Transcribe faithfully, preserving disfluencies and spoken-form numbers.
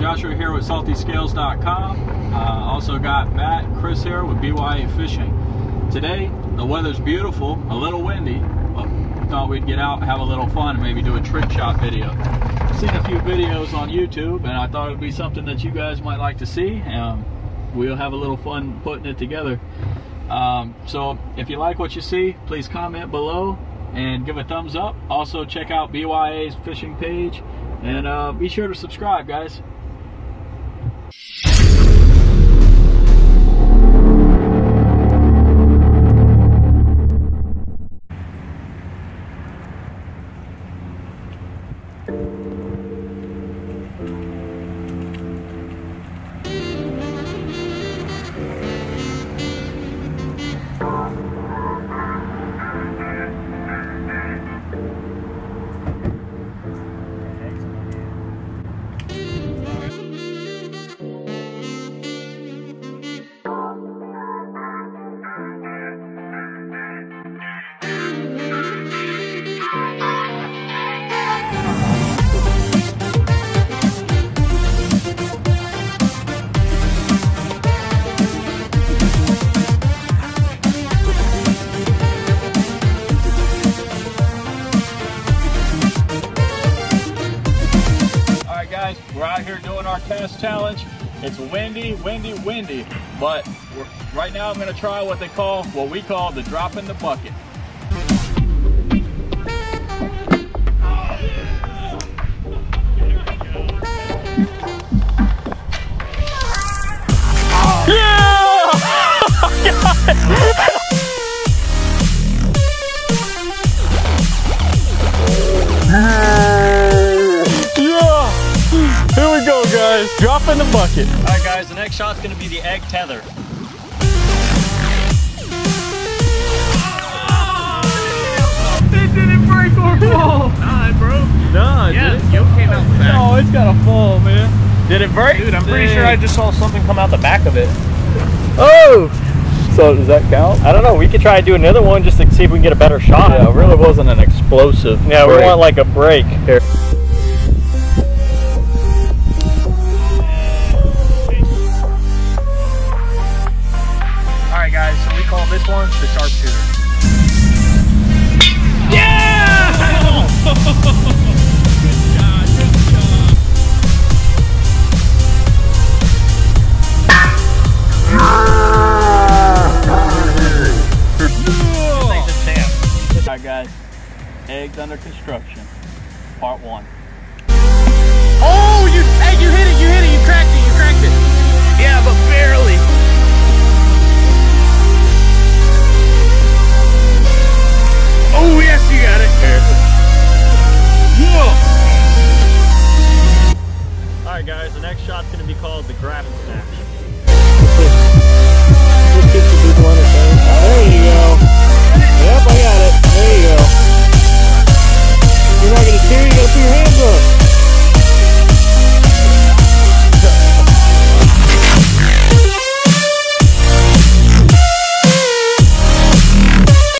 Joshua here with Salty Scales dot com. Uh, also got Matt and Chris here with B Y A Fishing. Today, the weather's beautiful, a little windy, but thought we'd get out, have a little fun, and maybe do a trick shot video. I've seen a few videos on YouTube, and I thought it would be something that you guys might like to see. Um, we'll have a little fun putting it together. Um, so if you like what you see, please comment below and give a thumbs up. Also check out B Y A's fishing page, and uh, be sure to subscribe, guys. We're out here doing our cast challenge. It's windy, windy, windy, but we're, right now I'm going to try what they call, what we call the drop in the bucket. Drop in the bucket. All right, guys, the next shot's gonna be the egg tether. Oh, it didn't break or fall. Nah, it broke. Nah, it yeah, didn't. Yo came out back. No, it's gotta fall, man. Did it break? Dude, I'm Dang. pretty sure I just saw something come out the back of it. Oh! So does that count? I don't know. We could try to do another one just to see if we can get a better shot. Yeah, it really wasn't an explosive. Yeah, break. We want like a break here. This one's the sharpshooter. Yeah! Good job, good job. This thing's a champ. Alright guys, eggs under construction, part one.